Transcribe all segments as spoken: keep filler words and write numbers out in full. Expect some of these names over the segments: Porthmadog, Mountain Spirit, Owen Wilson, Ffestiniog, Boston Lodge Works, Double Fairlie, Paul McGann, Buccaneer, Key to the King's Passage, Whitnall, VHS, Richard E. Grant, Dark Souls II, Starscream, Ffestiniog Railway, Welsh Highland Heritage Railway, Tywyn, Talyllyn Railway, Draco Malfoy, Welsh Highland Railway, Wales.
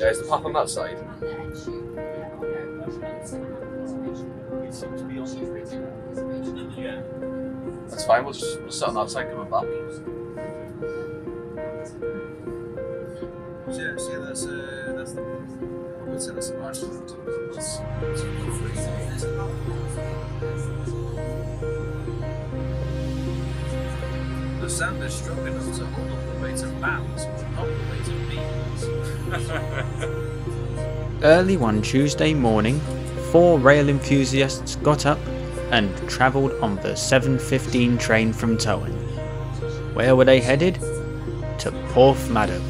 There's the pub on that side. Yeah. That's fine, we'll just we'll sit on that side and come back. Yeah, see, that's, uh, that's the I would say that's the large one too. That's, that's the sound is strong enough to hold up the weight of pounds, but not the weight of beans. Early one Tuesday morning, four rail enthusiasts got up and travelled on the seven fifteen train from Tywyn. Where were they headed? To Porthmadog.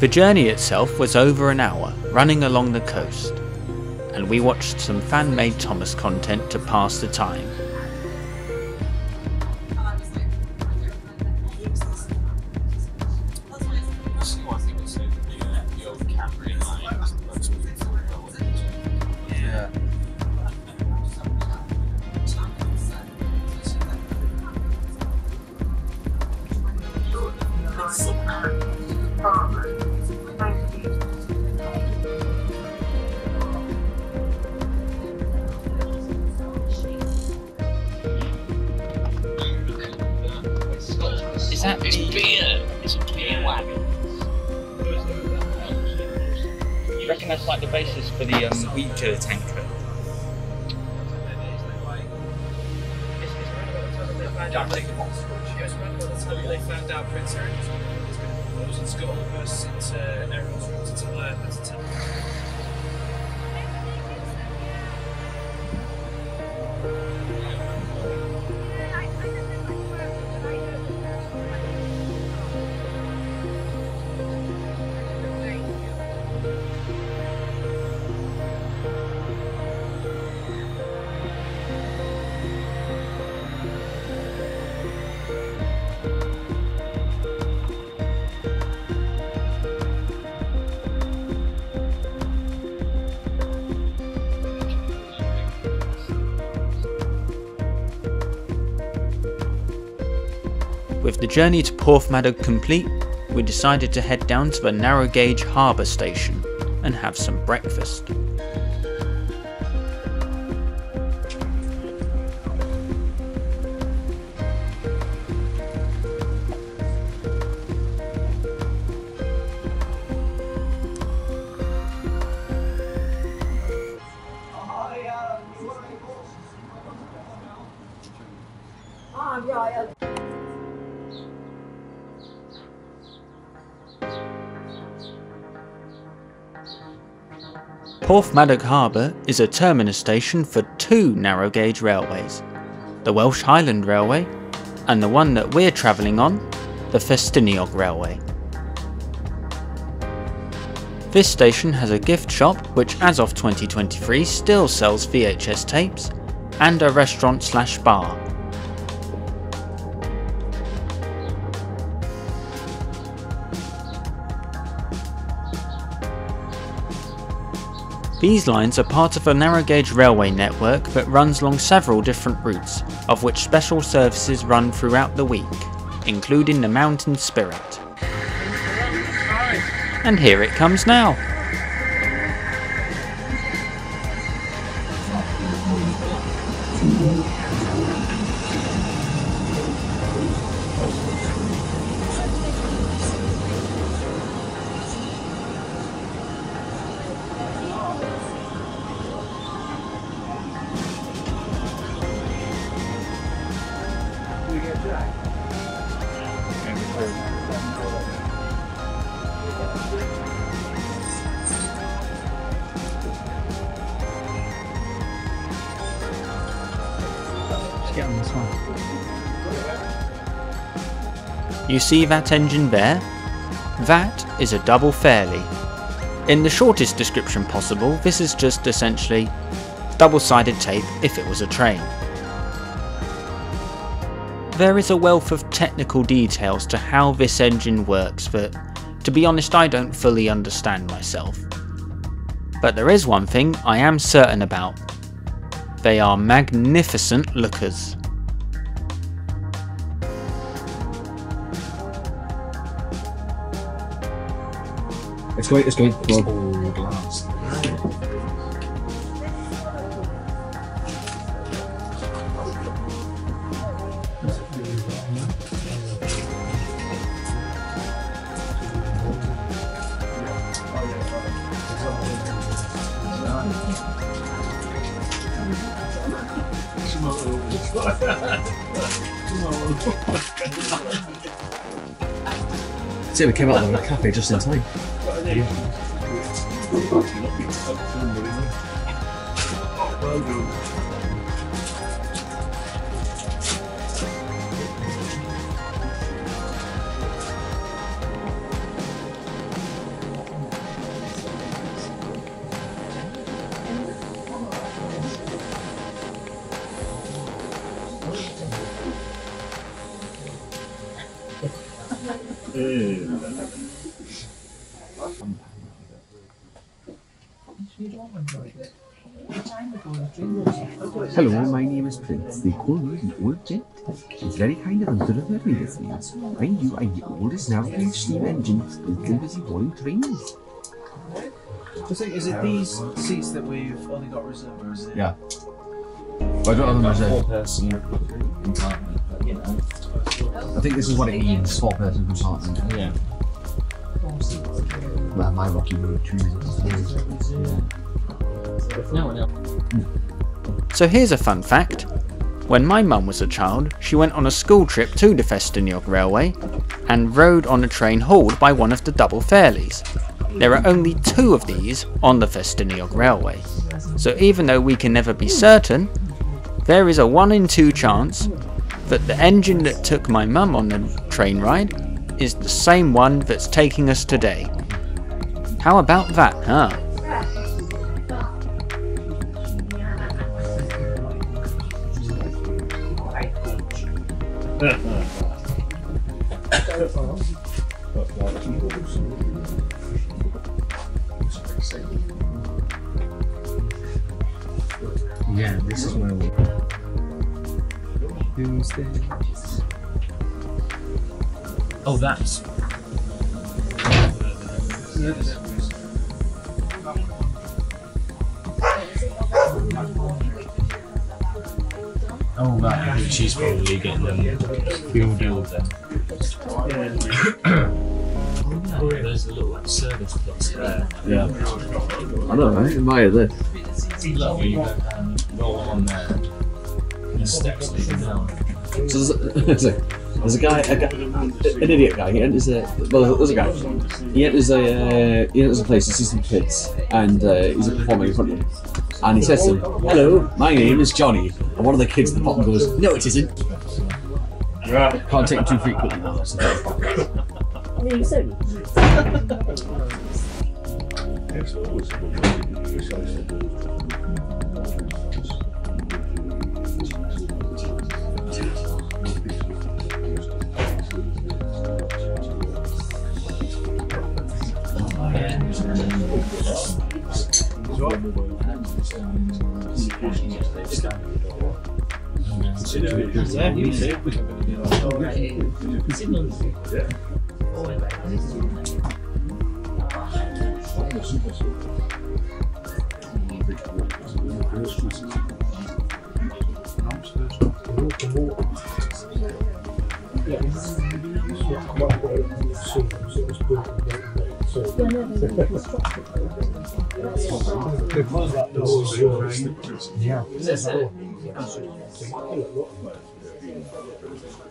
The journey itself was over an hour, running along the coast, and we watched some fan-made Thomas content to pass the time. With the journey to Porthmadog complete, we decided to head down to the narrow gauge harbour station and have some breakfast. Porthmadog Harbour is a terminus station for two narrow gauge railways, the Welsh Highland Railway and the one that we're travelling on, the Ffestiniog Railway. This station has a gift shop which as of twenty twenty-three still sells V H S tapes and a restaurant slash bar. These lines are part of a narrow gauge railway network that runs along several different routes, of which special services run throughout the week, including the Mountain Spirit. And here it comes now! You see that engine there? That is a double fairlie. In the shortest description possible, this is just essentially double-sided tape if it was a train. There is a wealth of technical details to how this engine works that, to be honest, I don't fully understand myself. But there is one thing I am certain about. They are magnificent lookers. It's going. It's going. It's all glass. See, we came out of the cafe just in time. Hello, my name is Prince, they call me the Old Gent. It's very kind of them to refer me this name. Mind you, I'm the oldest navigator steam engine built in busy boring trains. So is it these seats that we've only got reserved, or is it? Yeah. Well, I don't have them reserved. Four person compartment, you know. I think this is what it means, four person compartment. Yeah. Well, my rocky road too. No one else. So here's a fun fact. When my mum was a child, she went on a school trip to the Ffestiniog Railway and rode on a train hauled by one of the Double Fairlies. There are only two of these on the Ffestiniog Railway, so even though we can never be certain, there is a one in two chance that the engine that took my mum on the train ride is the same one that's taking us today. How about that, huh? Yeah, this is where we who's there? Oh, that's oh, that she's probably getting them fueled then. Oh, yeah, there's a little service box there. Yeah. I don't know, I admire this. Lovely, you um, roll on there. The steps leading down. So there's a, there's a guy, a guy, an idiot guy. He enters a well, there's a guy. He enters a uh, he enters a place to see some kids, and uh, he's performing in front of them. And he says to them, "Hello, my name is Johnny." And one of the kids at the bottom goes, "No, it isn't." Right. Can't take him too frequently now. That's the yeah.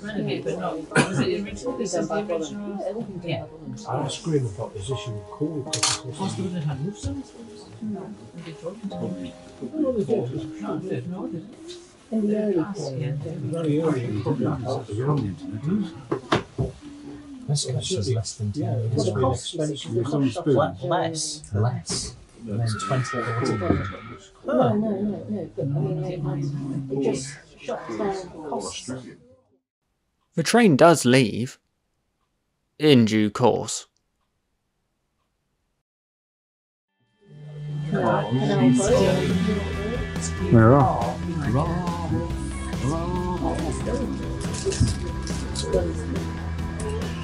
Renegade, but not. Was it the original? This is the original. Yeah. I was screaming about this issue with coal. Possibly they had moved some. No. They talking to me. No, they didn't. No, they didn't. In the early part. Very early. This issue is less than ten. Yeah. What the cost? Less. Less. Less. Twenty or forty. No, no, no, no. But I mean, it just. The train does leave, in due course. We're off.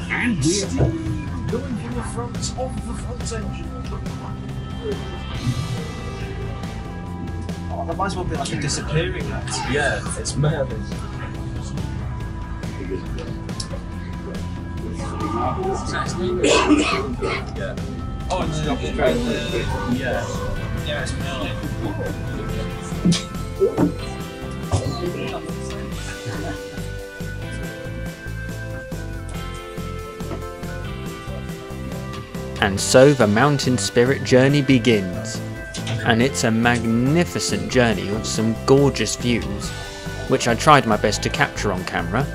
And we're going through the front of the front engine. Oh, that might as well be like a disappearing act. Yeah, it's mad. Yeah. Oh, it's not the uh, yeah. Yeah, it's melting. And so the Mountain Spirit journey begins, and it's a magnificent journey with some gorgeous views, which I tried my best to capture on camera.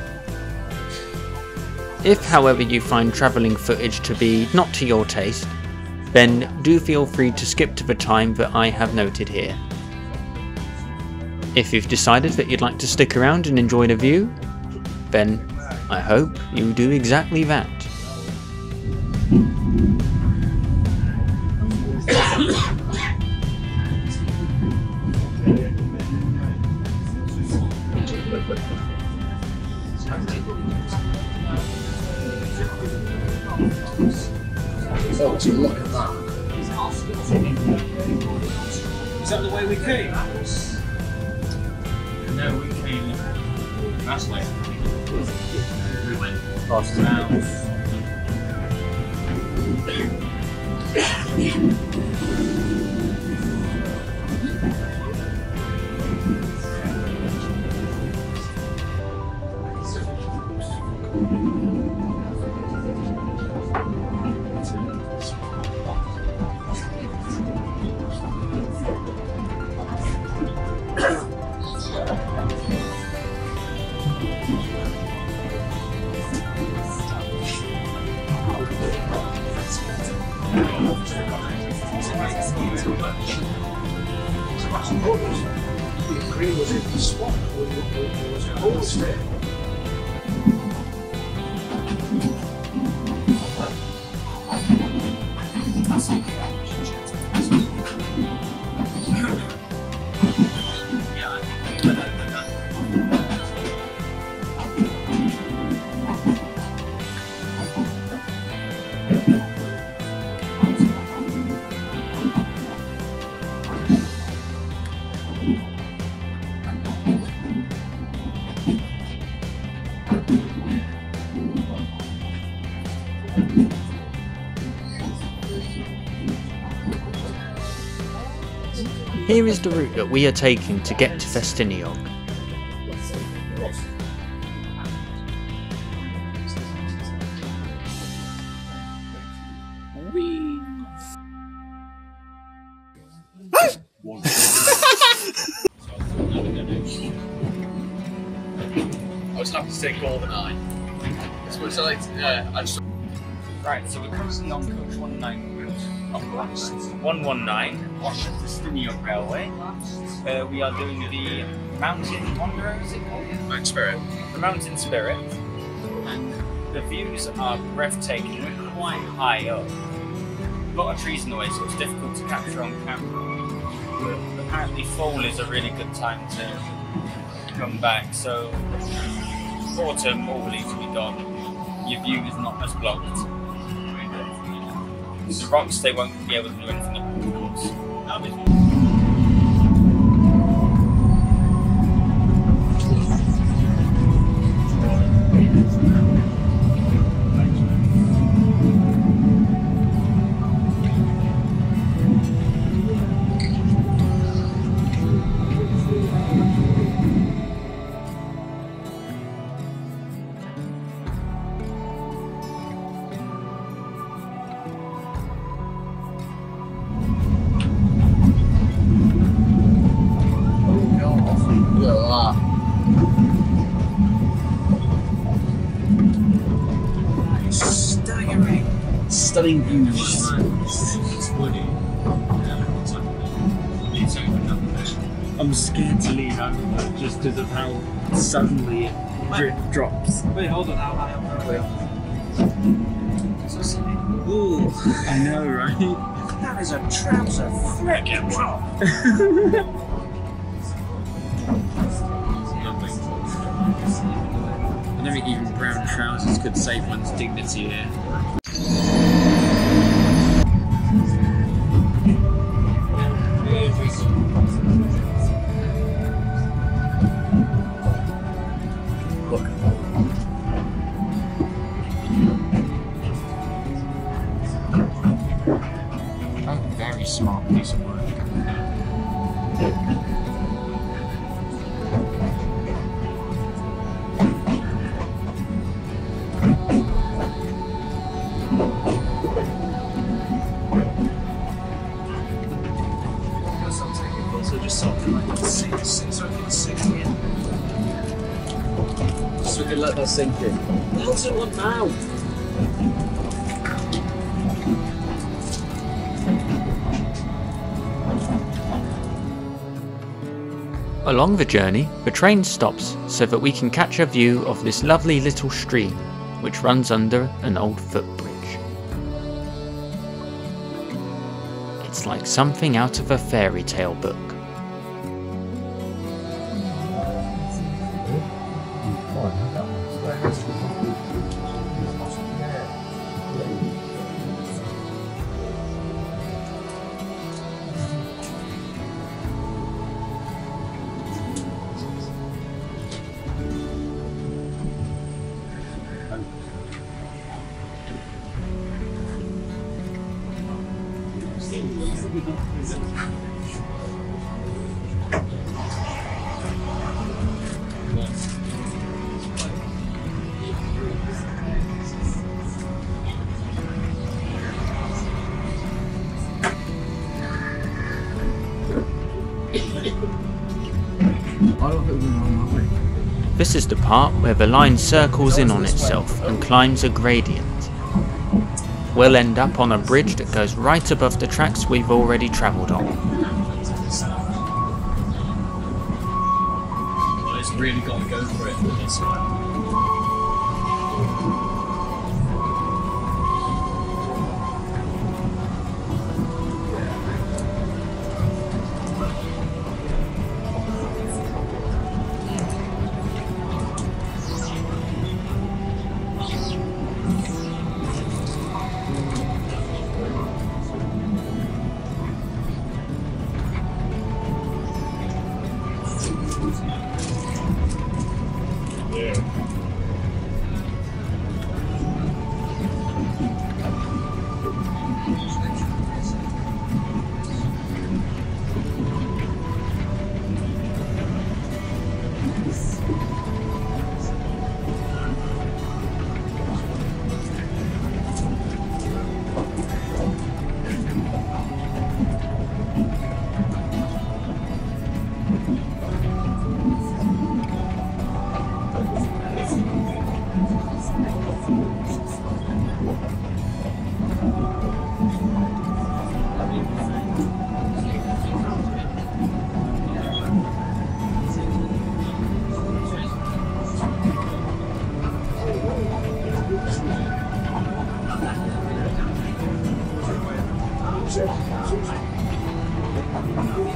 If however you find travelling footage to be not to your taste, then do feel free to skip to the time that I have noted here. If you've decided that you'd like to stick around and enjoy the view, then I hope you do exactly that. Oh, so look at that. Is that the way we came? No, we came that way. We went past the house. Here is the route that we are taking to get to Ffestiniog. Whee! I was happy to take all the nine. So it's like, uh, I just... Right, so we're currently on coach one nine route of one one nine. Welsh Highland Railway. Uh, we are doing the Mountain Wanderer, is it called? Mountain Spirit. The Mountain Spirit. And the views are breathtaking. We're quite high up. A lot of trees in the way, so it's difficult to capture on camera. But apparently fall is a really good time to come back. So autumn, all the leaves will be gone. Your view is not as blocked. The rocks, they won't be able to do anything up the walls. Stunning views. It's woody. I'm scared to leave out of that just because of how suddenly it drip drops. Wait, hold on. How high up are we? So silly. Ooh. I know, right? That is a trouser frickin' drop. I don't think even brown trousers could save one's dignity here. a very small piece of work. So just something like six, six, so I can sink in. So we can let that sink in. What does it want now? Along the journey, the train stops so that we can catch a view of this lovely little stream, which runs under an old footbridge. It's like something out of a fairy tale book. This is the part where the line circles in on itself and climbs a gradient. We'll end up on a bridge that goes right above the tracks we've already travelled on. Well, it's really got to go for it for this one.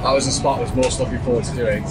That was the spot I was most looking forward to doing.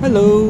Hello.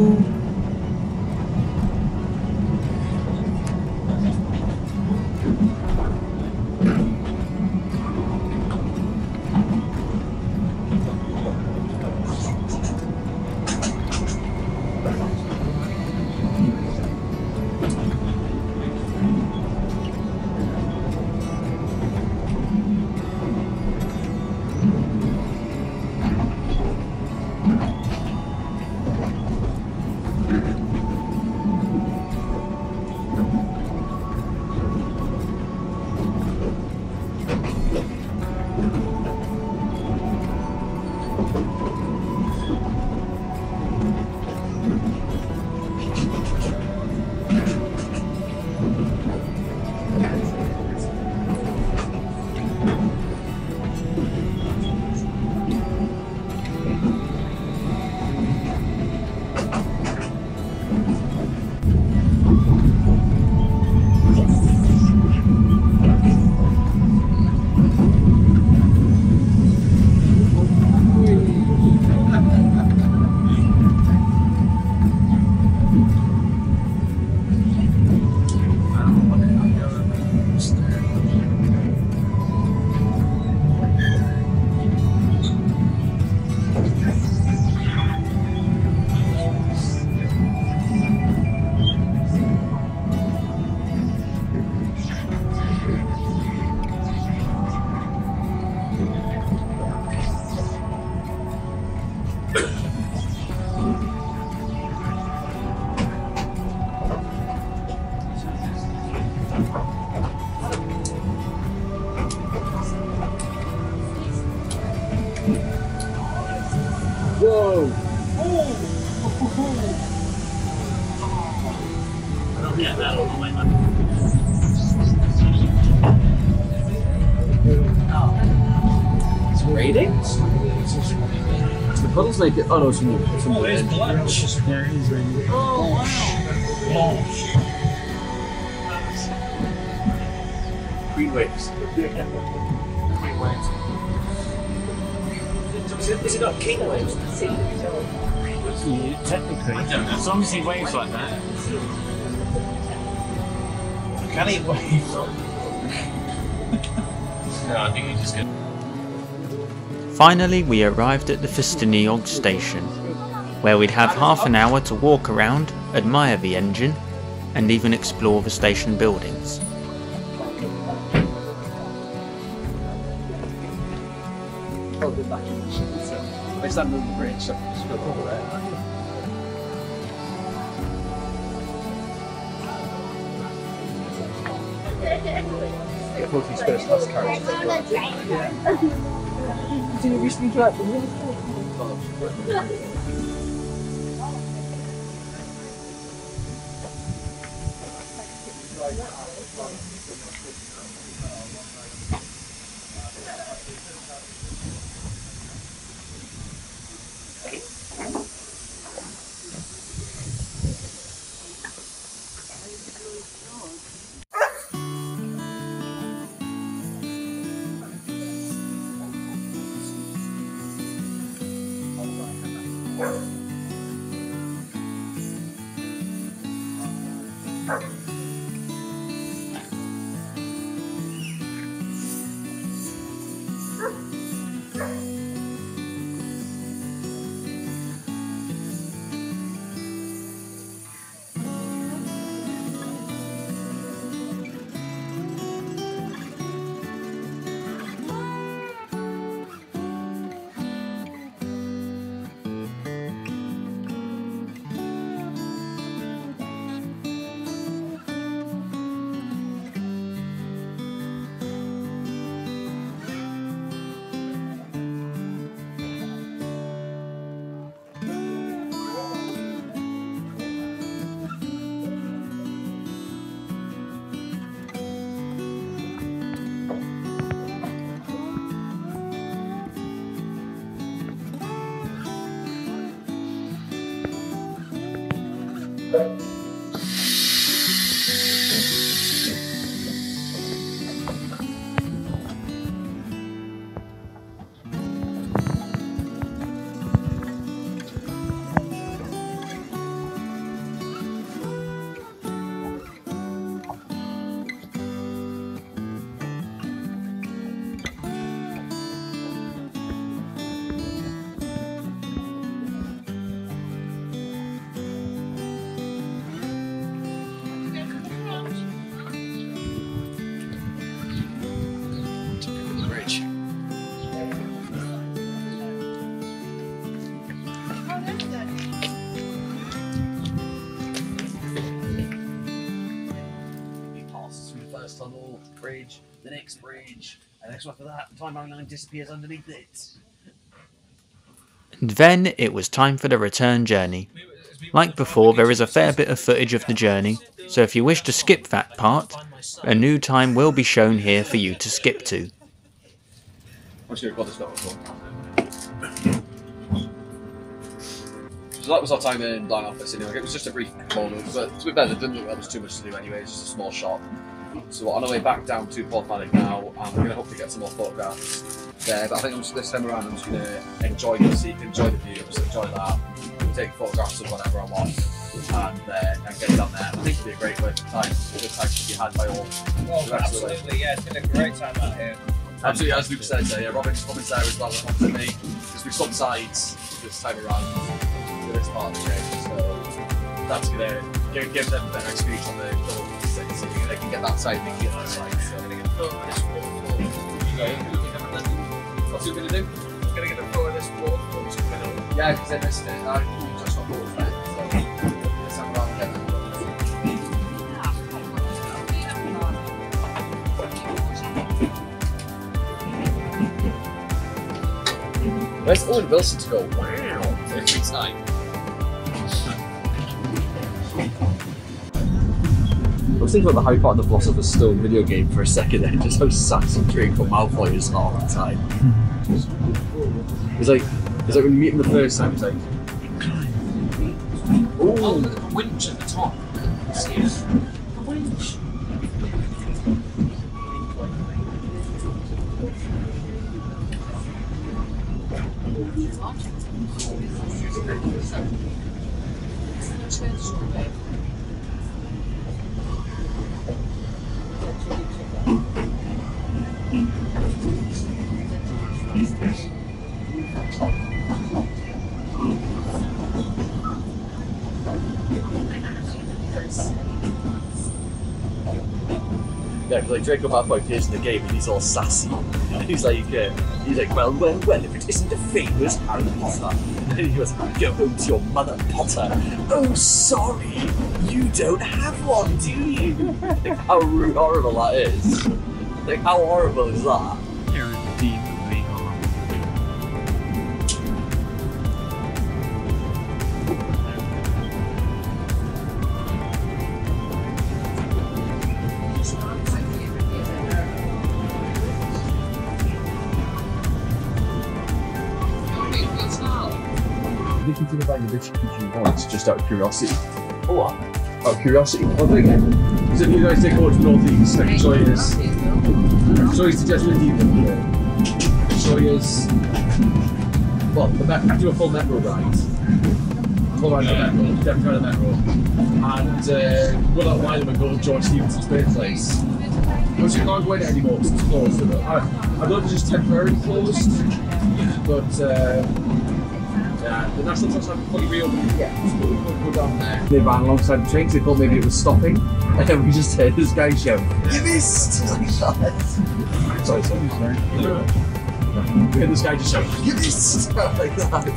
Like it. Oh no, some wood. Some wood. There is radiant. Oh wow. Oh. Green waves. Green waves. Is it not king waves? Yeah, technically. I don't know. As long as he waves like that. Can he wave? No, I think he's just gonna. Finally, we arrived at the Ffestiniog station, where we'd have half an hour to walk around, admire the engine, and even explore the station buildings. Yeah. Do you wish to drive the wheel? Bridge, the next bridge, and the next one after that, the time line disappears underneath it. and then it was time for the return journey. Like before, there is a fair bit of footage of the journey, so if you wish to skip that part, a new time will be shown here for you to skip to. So that was our time in line office anyway. It was just a brief moment, but to be fair, there didn't look like there was too much to do anyway, it's just a small shop. So we're on our way back down to Porthmadog now, and we're going to hopefully get some more photographs there, but I think I'm just, this time around I'm just going to enjoy the seat, enjoy the view, just enjoy that, take photographs of whatever I want, and, uh, and get down there. I think it'd be a great way for time, a good time to be had by all. Oh, absolutely, yeah, it's been a great time out here. Absolutely, as Luke said, uh, yeah, Robin's coming there as well, not for me, because we've swung sides this time around to this part of the game, so that's going to give them a better experience on the double six, so they can get that side, they can get that side, so I'm going to get a photo of this waterfall. What's it going to do? I'm going to get a photo of this waterfall to Whitnall. Yeah, because they missed it, I couldn't touch my waterfall, so let's have a round again. Where's Owen Wilson to go? Wow! Every time. I was thinking about the Harry Potter and the Philosopher's Stone video game for a second there, just how Saxon Draco Malfoy is all the time. It's like, it's like when you meet him the first time, it's like... Ooh. Oh, look at the winch at the top. Excuse me. The winch. Yeah, because like Draco Malfoy appears in the game and he's all sassy. And he's like, uh, he's like, well, well, well, if it isn't a famous Harry Potter. And he goes, go home to your mother, Potter. Oh, sorry, you don't have one, do you? Like, how rude, horrible that is. Like, how horrible is that? You're deeply which you want, just out of curiosity. Oh, what? Out of curiosity? One thing, because if you guys take over to Northeast, like Choyers, Choyers to Jesuit Heathen, Choyers, well, after do a full metro ride, full ride yeah. the metro, definitely try the metro, and uh, we're not wide of a go to George Stephenson's birthplace. Which you can't go in anymore, it's closed. I, I don't know if it's just temporarily closed, but uh, yeah, the National Trust haven't fully reopened yet. They ran alongside the trains, they thought maybe it was stopping. And then we just heard this guy shout, "You missed!" Sorry, sorry, sorry. We heard this guy just shout, "You missed!" like that.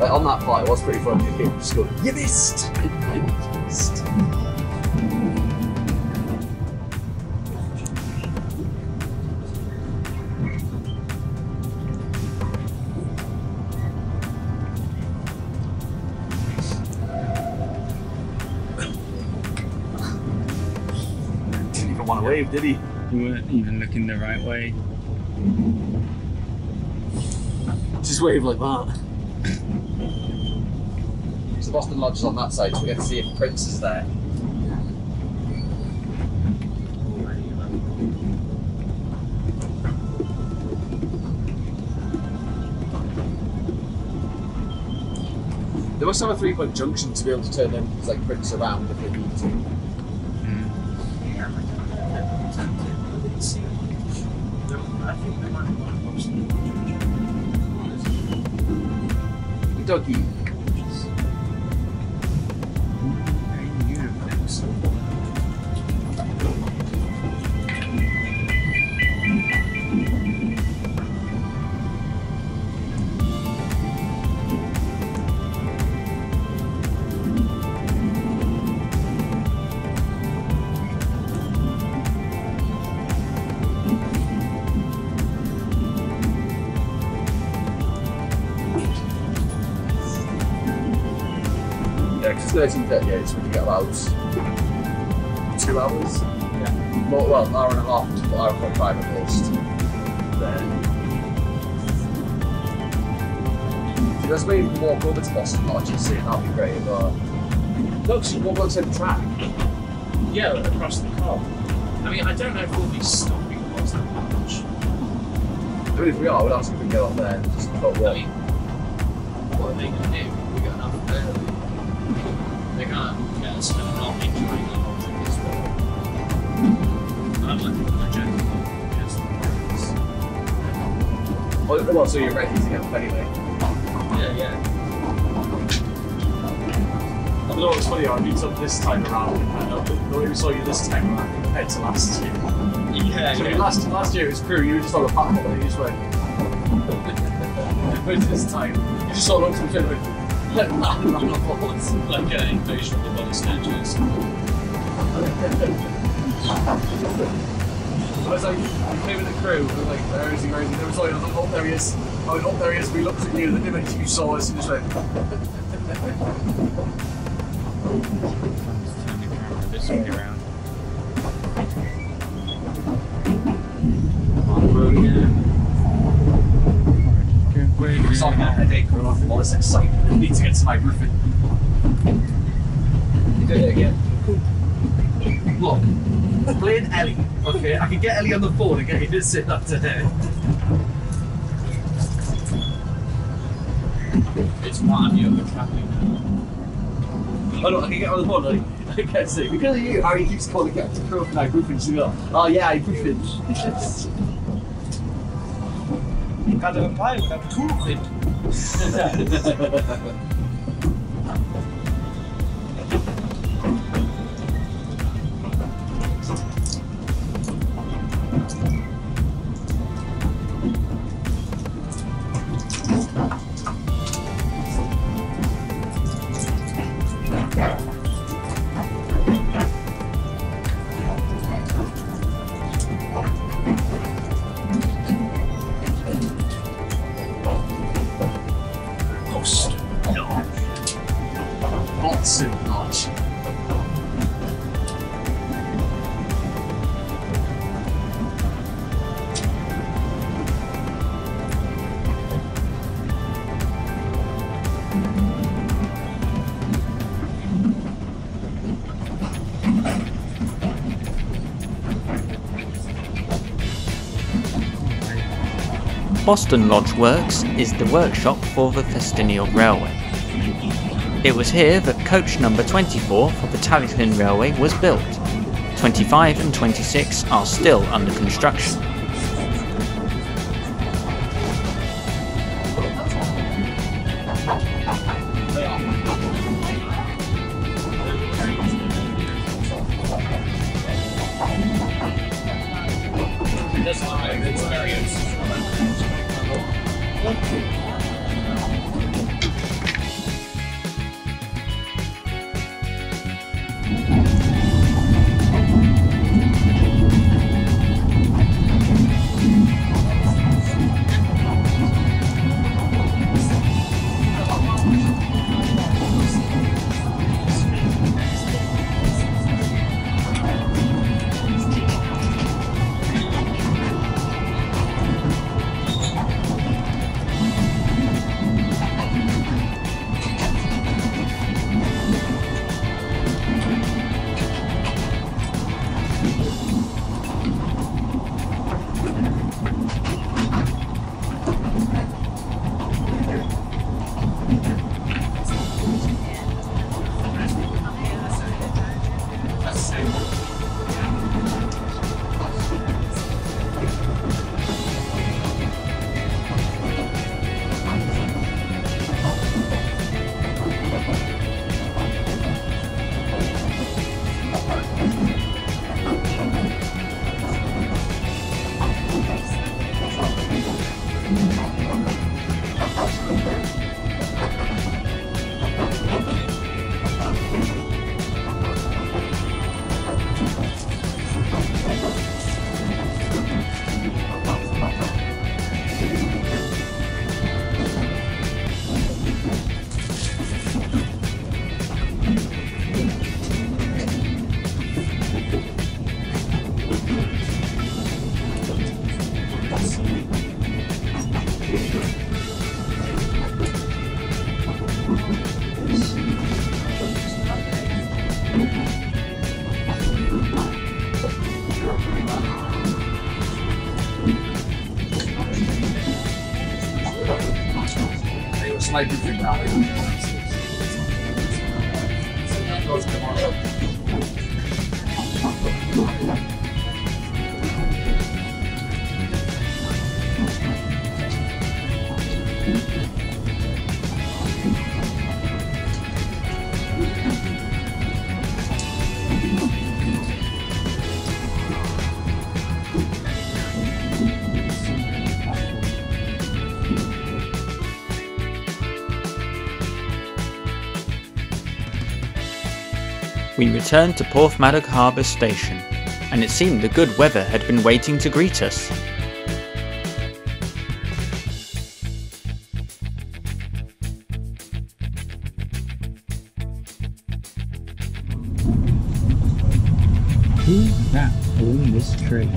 Like on that flight, it was pretty fun. You just go, "You missed!" You missed. Didn't even want to wave, did he? You weren't even looking the right way. Just wave like that. So Boston Lodge is on that side, so we get to see if Prince is there. They must have a three-point junction to be able to turn them like Prince around if they need to. Mm. Doggy. Yeah, because it's thirteen thirty-eight, so we can get loads. Two hours? Yeah. More, well, an hour and a half to hour and five at least. Then, just maybe walk over to Boston Lodge and see, that'd be great, but. No, because you walk over to the track. Yeah, across the car. I mean, I don't know if we'll be stopping at Boston Lodge. I mean, if we are, we'll ask if we can go up there and just put what. I mean, what are they going to do if we go up there? They can't get us from not enjoying the whole thing as well. I'm looking for my joke. Well, so you're ready to go anyway? Yeah, yeah. I know it's funny, I meet up this time around, I know, but the way we saw you this time around compared to last year. Yeah, so yeah. Last, last year it was crew, you were just on a platform and you just went... But this time, you just sort of looked at me and went... Ran off all like an invasion of the body snatchers. I was like, came with the crew, and like, there is he, where is he? There was like, oh, there he is. Oh, oh, there he is. We looked at you, the minute you saw us, and just went. Just turn the camera this way around. Come on, road again. We're just going out a day, going off all this excitement. I need to get to my griffin. You did it again. Look, playing Ellie. Okay, I can get Ellie on the phone and get you to sit up to her. It's one of you that's happening now. Oh no, I can get on the phone, like, I can't see. Because of you, Harry keeps calling Captain to Crow and I griffin, she's like, oh yeah, I griffin. You can't have a pie without two of it. Boston Lodge Works is the workshop for the Ffestiniog Railway. It was here that coach number twenty-four for the Talyllyn Railway was built. twenty-five and twenty-six are still under construction. nitrogen value. That goes tomorrow. We returned to Porthmadog Harbour Station, and it seemed the good weather had been waiting to greet us. Who's that in this tree?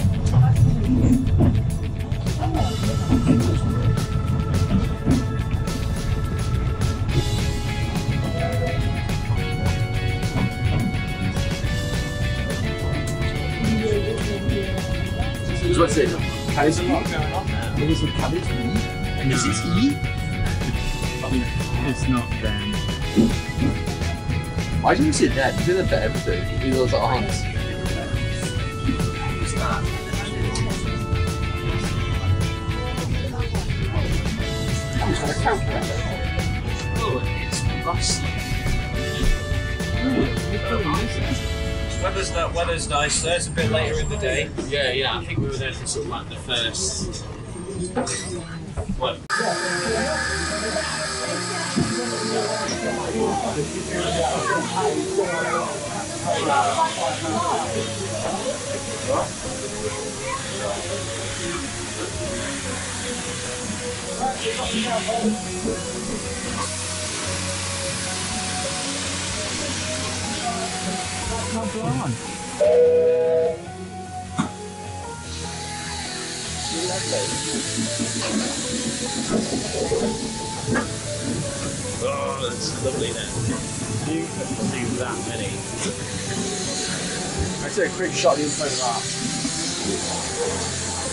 What's it? There's a lot going on now. There's a cabbage meat. And this is E? It's not them. Why do you sit there? You do that for everything. You do those at once. What's that? I'm just going to count for that. Oh, it's rusty. Oh, Weather's, not, weather's nice there, it's a bit later in the day. Yeah, yeah, I think we were there for sort of like the first one. Not blonde. Oh, that's lovely then. You couldn't do that many. I took a quick shot of the inside of that.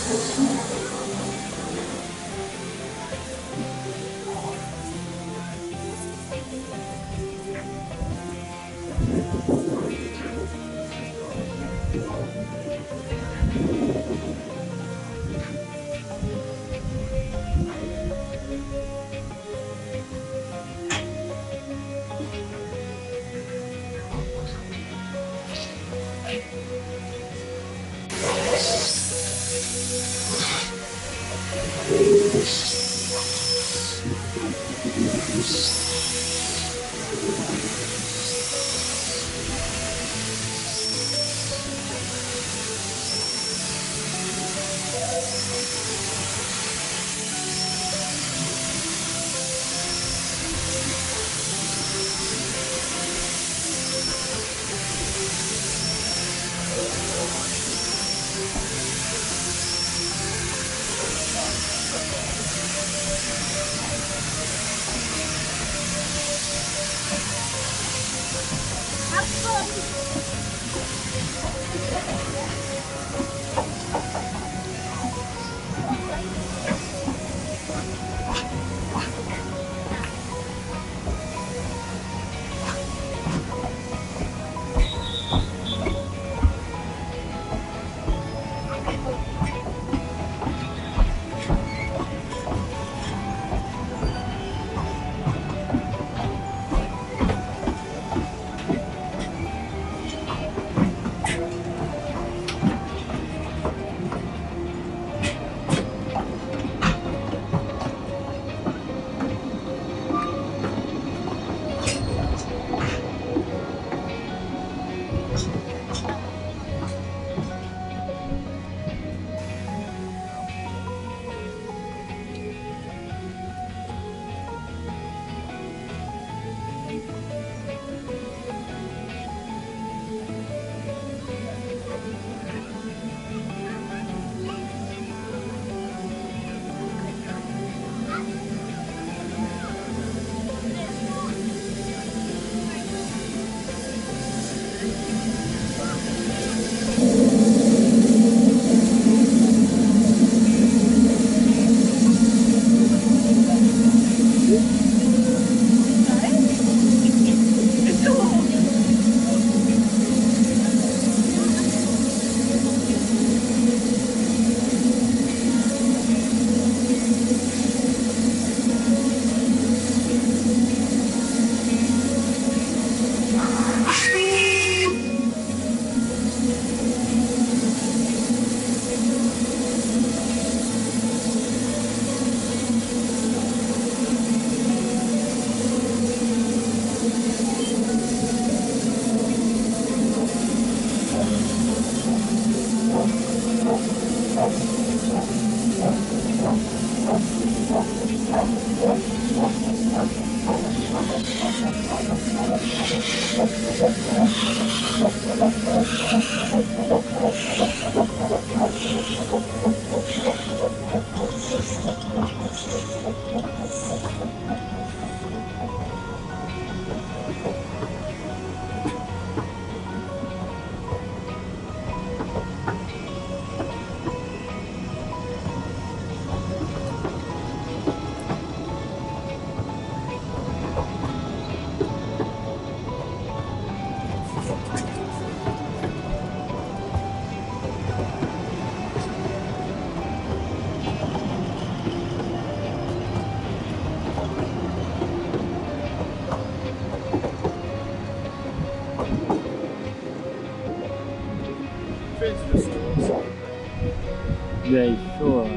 They sure. And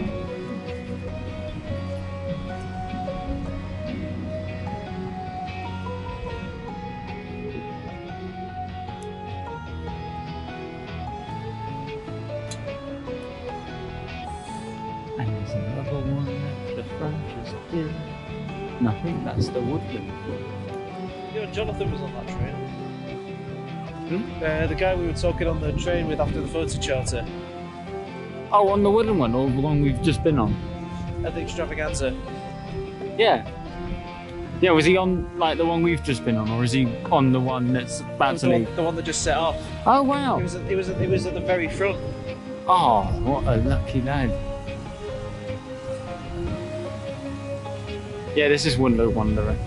there's another one at the front just there. And I think that's the Woodland. You know, Jonathan was on that train. Hmm? Uh, the guy we were talking on the train with after the photo charter. Oh, on the wooden one, or the one we've just been on? At the extravaganza. Yeah. Yeah, was he on, like, the one we've just been on, or is he on the one that's about to leave? The one that just set off. Oh, wow. It was at, it was at, it was at the very front. Oh, what a lucky lad. Yeah, this is Wonder Wanderer.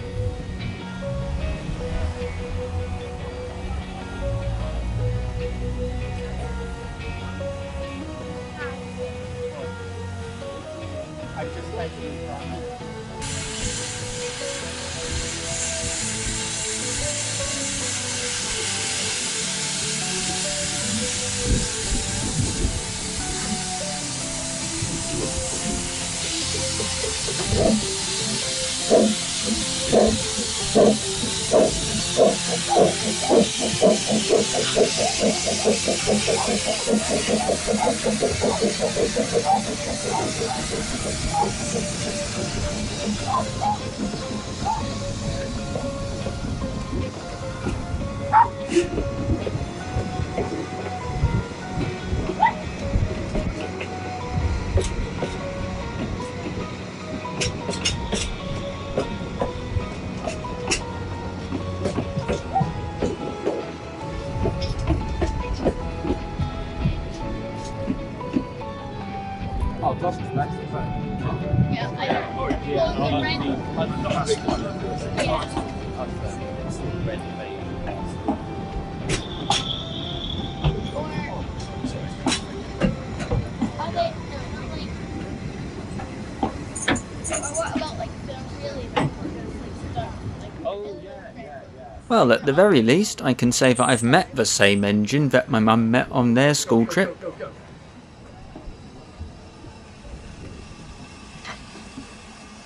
Well, at the very least, I can say that I've met the same engine that my mum met on their school trip.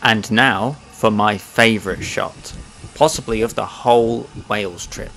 And now for my favourite shot, possibly of the whole Wales trip.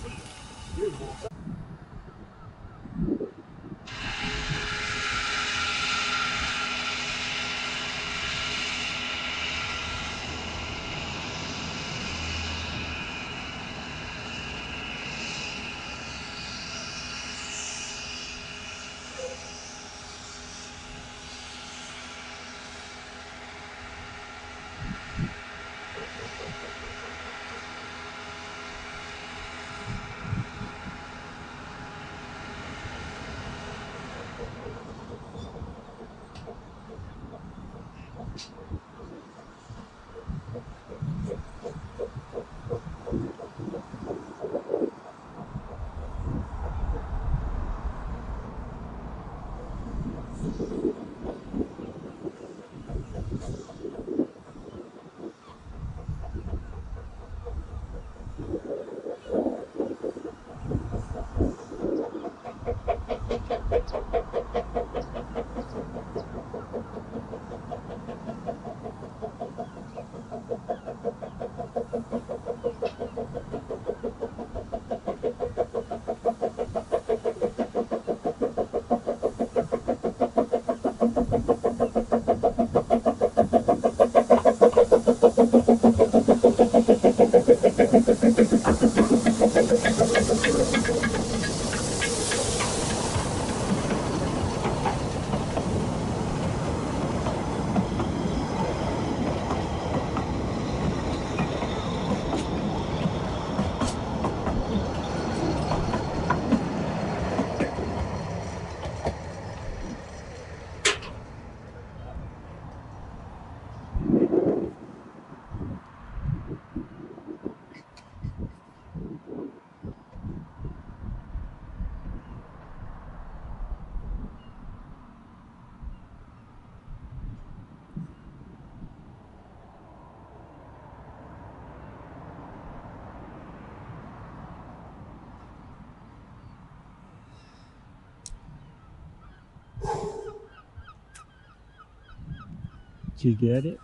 You get it?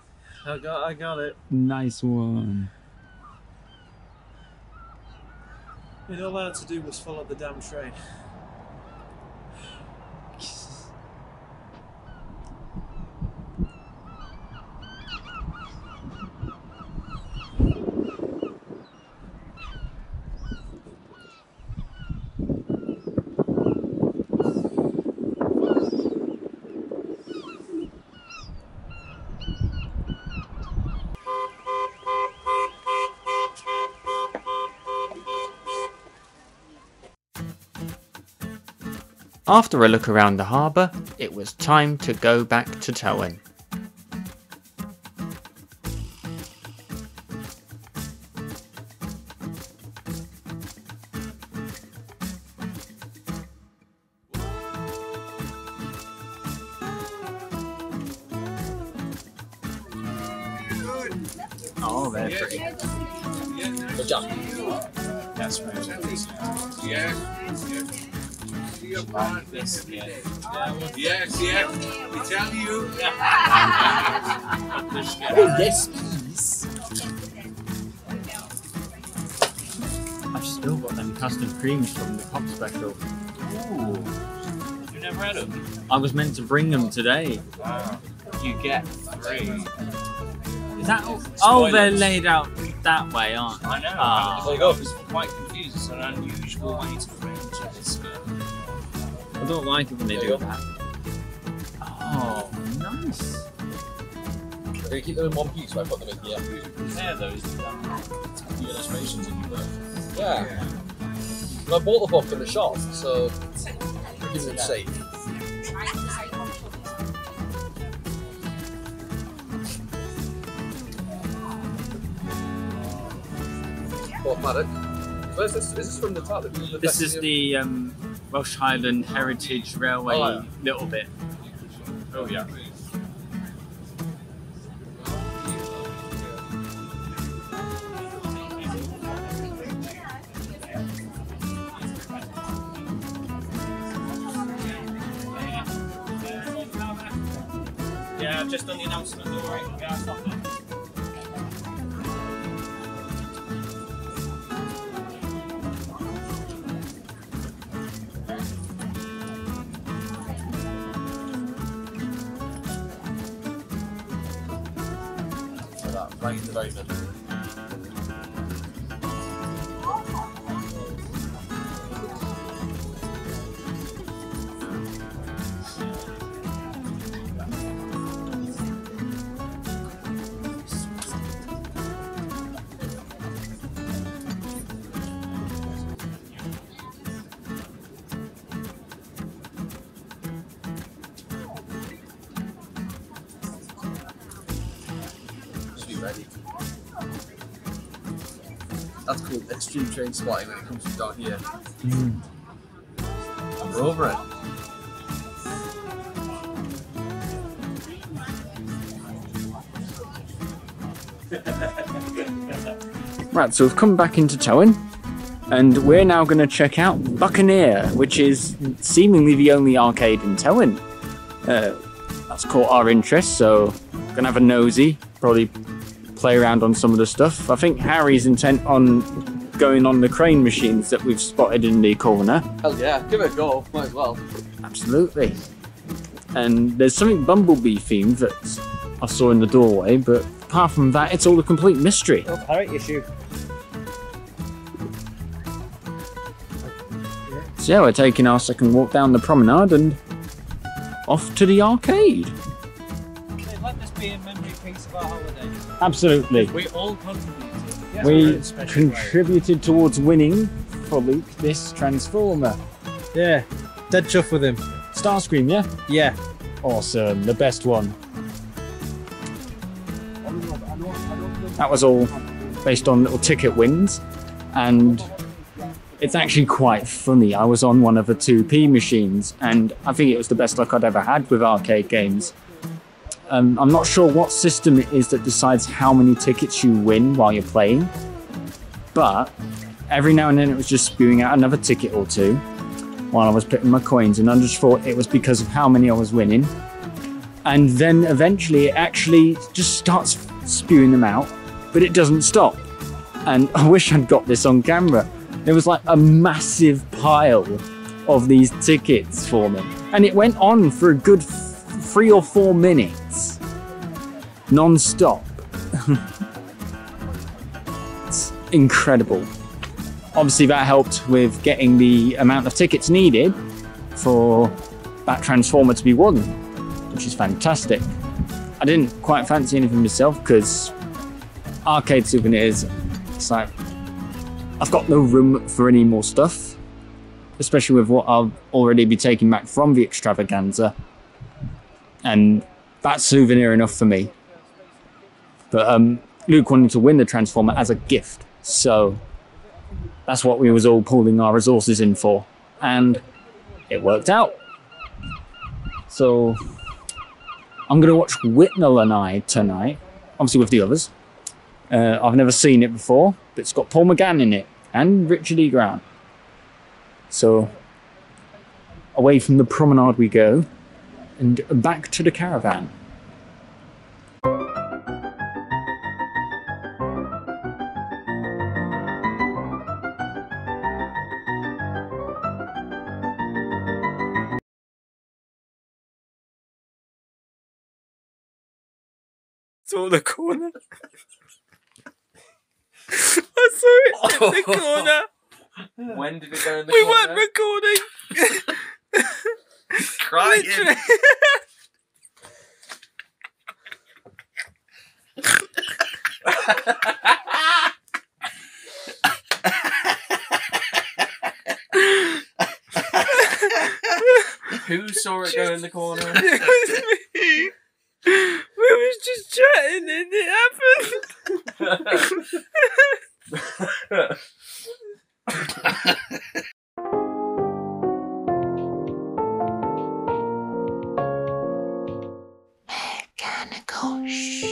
I got, I got it. Nice one. And all I had to do was follow the damn train. After a look around the harbour, it was time to go back to Tywyn. Oh, they're pretty. Good job. That's right. Yeah. Like this, yeah. Yeah. Yes, yes, we tell you. Yes, please. I've still got them custard creams from the pop special. Ooh. You never had them? I was meant to bring them today. Wow. You get three. Is that all? Oh, they're laid out that way, aren't they? I know. Oh. They go up. It's quite confusing. It's an unusual way to arrange this. I don't like it when they do that. Oh, nice. They keep them in one piece, so I put them in here. Yeah, those the illustrations in your work. Yeah. And I bought the book in the shop, so give them safe. Porthmadog. Is this, is this from the top? This is the um, Welsh Highland Heritage Railway, oh, yeah. Little bit. Oh yeah. Yeah, I've just done the announcement, all right, we gotta stop it. Right in the very middle. That's called extreme train spotting when it comes from down here. Mm. And we're over it. Right, so we've come back into Tywyn, and we're now going to check out Buccaneer, which is seemingly the only arcade in Tywyn. Uh, that's caught our interest, so we're going to have a nosy, probably play around on some of the stuff. I think Harry's intent on going on the crane machines that we've spotted in the corner. Hell yeah, give it a go, might as well. Absolutely. And there's something bumblebee themed that I saw in the doorway, but apart from that, it's all a complete mystery. Oh, pirate issue. So yeah, we're taking our second walk down the promenade and off to the arcade. They'd let this be a memory piece of our holiday. Absolutely. We all contributed. Yes, we contributed way. towards winning for Luke this Transformer. Yeah, dead chuff with him. Starscream, yeah? Yeah. Awesome, the best one. That was all based on little ticket wins, and it's actually quite funny. I was on one of the two p machines and I think it was the best luck I'd ever had with arcade games. Um, I'm not sure what system it is that decides how many tickets you win while you're playing, but every now and then it was just spewing out another ticket or two while I was putting my coins, and I just thought it was because of how many I was winning. And then eventually it actually just starts spewing them out, but it doesn't stop. And I wish I'd got this on camera. There was like a massive pile of these tickets for me. And it went on for a good three or four minutes, non-stop. It's incredible. Obviously that helped with getting the amount of tickets needed for that Transformer to be won, which is fantastic. I didn't quite fancy anything myself because arcade souvenirs, it's like, I've got no room for any more stuff, especially with what I'll already be taking back from the extravaganza. And that's souvenir enough for me. But um, Luke wanted to win the Transformer as a gift, so that's what we was all pooling our resources in for, and it worked out. So I'm going to watch Whitnall and I tonight, obviously with the others. Uh, I've never seen it before, but it's got Paul McGann in it and Richard E. Grant. So away from the promenade we go and back to the caravan. Saw the corner. I saw it oh. in the corner. When did it go in the we corner? We weren't recording. Crying. Literally. Who saw it just go in the corner? It was me. We was just chatting and it happened. Mechanical.